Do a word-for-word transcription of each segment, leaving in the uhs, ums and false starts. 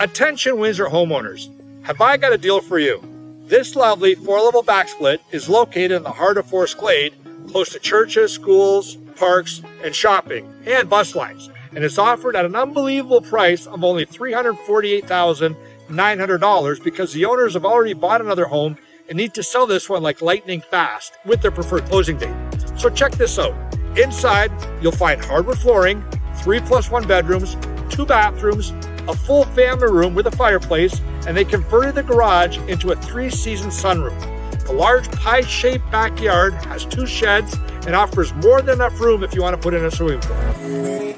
Attention Windsor homeowners, have I got a deal for you. This lovely four-level backsplit is located in the heart of Forest Glade, close to churches, schools, parks, and shopping, and bus lines, and it's offered at an unbelievable price of only three hundred forty-eight thousand nine hundred dollars because the owners have already bought another home and need to sell this one like lightning fast with their preferred closing date. So check this out. Inside, you'll find hardwood flooring, three plus one bedrooms, two bathrooms, a full family room with a fireplace, and they converted the garage into a three-season sunroom. The large pie-shaped backyard has two sheds and offers more than enough room if you want to put in a swimming pool.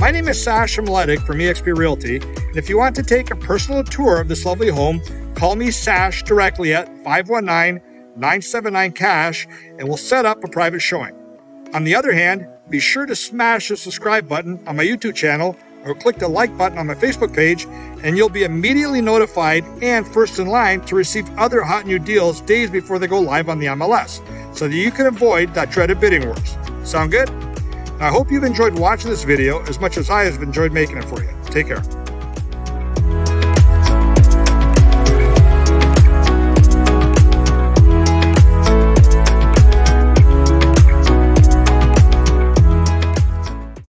My name is Sasha Miletic from eXp Realty, and if you want to take a personal tour of this lovely home, call me Sash directly at five one nine, nine seven nine, C A S H and we'll set up a private showing. On the other hand, be sure to smash the subscribe button on my YouTube channel or click the like button on my Facebook page, and you'll be immediately notified and first in line to receive other hot new deals days before they go live on the M L S, so that you can avoid that dreaded bidding wars. Sound good? I hope you've enjoyed watching this video as much as I have enjoyed making it for you. Take care.